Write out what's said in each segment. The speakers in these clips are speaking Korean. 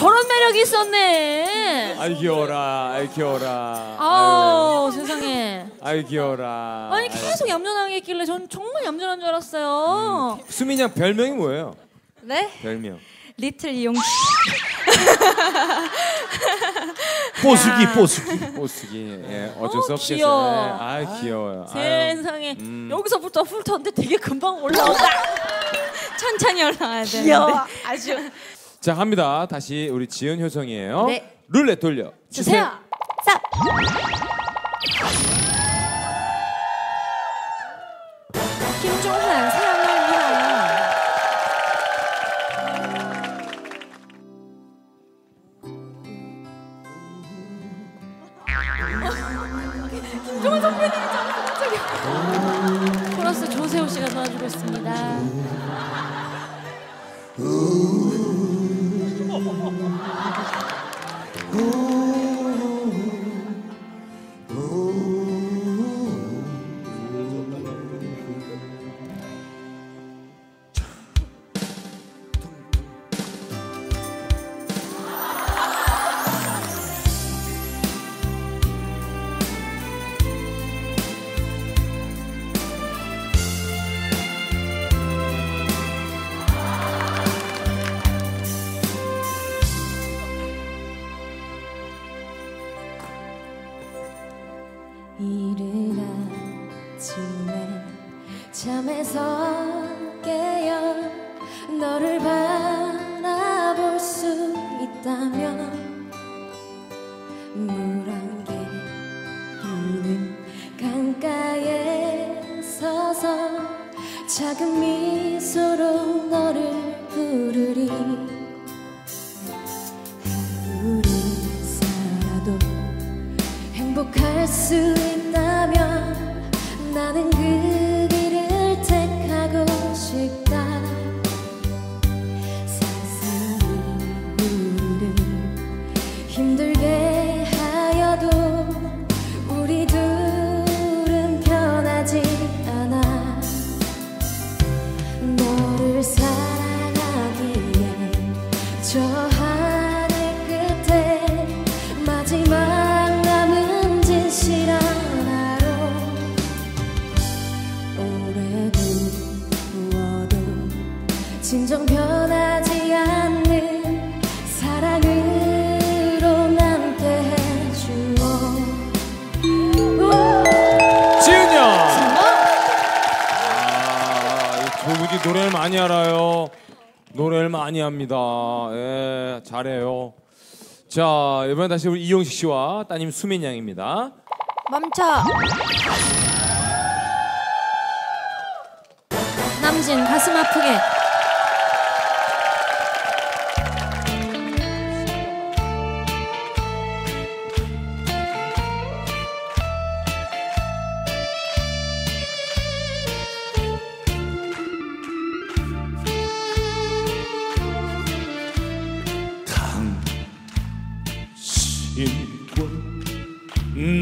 저런 매력이 있었네. 아이 귀여워라, 아이 귀여워라. 아우 세상에. 아이 귀여워라. 아니 계속 얌전하게 했길래 전 정말 얌전한 줄 알았어요. 수민이 형 별명이 뭐예요? 네? 별명. 리틀 이용식. 뽀수기, 뽀수기, 뽀수기. 예, 어쩔 수 없겠어요. 귀여워. 아 귀여워요. 세상에. 여기서부터 훑었는데 되게 금방 올라온다. 천천히 올라와야 돼. 귀여워. 아주. 자 갑니다. 다시 우리 지은 효성이에요. 네. 룰렛 돌려 주세요. 쌉. 김종환 사랑을 위하여. 김종환 선배님이잖아요. 코러스 조세호 씨가 도와주고 있습니다. 작은 미소로 너를 부르리. 아무리 살아도 행복할 수 있다면 나는 그 길을 택하고 싶다. 세상이 우리를 힘들게 하여도 우리 둘은 변하지 않아. 너를 사랑하기에 저 하늘 끝에 마지막 남은 진실한 하루. 오래 두어도 진정 변하지 않는 사랑으로 남게 해주오. 지은이야. 조국이 노래를 많이 알아요. 노래를 많이 합니다. 예, 잘해요. 자, 이번에 다시 우리 이용식 씨와 따님 수민 양입니다. 멈춰. 남진 가슴 아프게.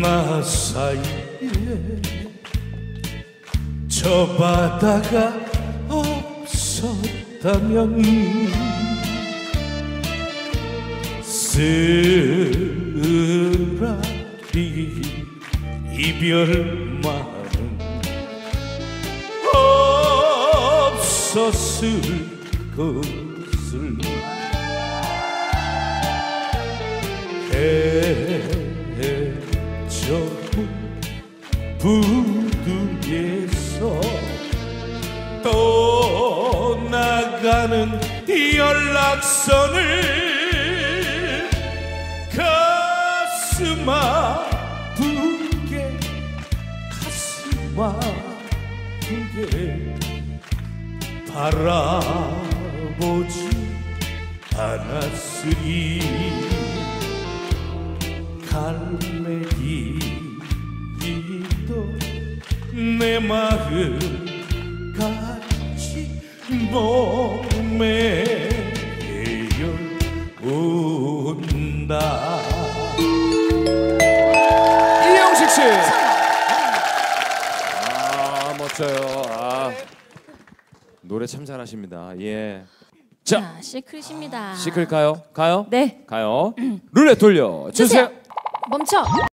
나 사이에 저 바다가 없었다면 쓰라린 이별만은 없었을 것을. 저 부두에서 떠나가는 연락선을 가슴 아프게, 가슴 아프게 바라보지 않았으리. 갈매기도 내 마음 같이 몸에 배어온다. 이용식 씨. 아 멋져요. 아, 노래 참 잘하십니다. 예. 자, 시크릿입니다. 시크릿 가요? 가요? 네. 가요. 룰렛 돌려 주세요. 멈춰.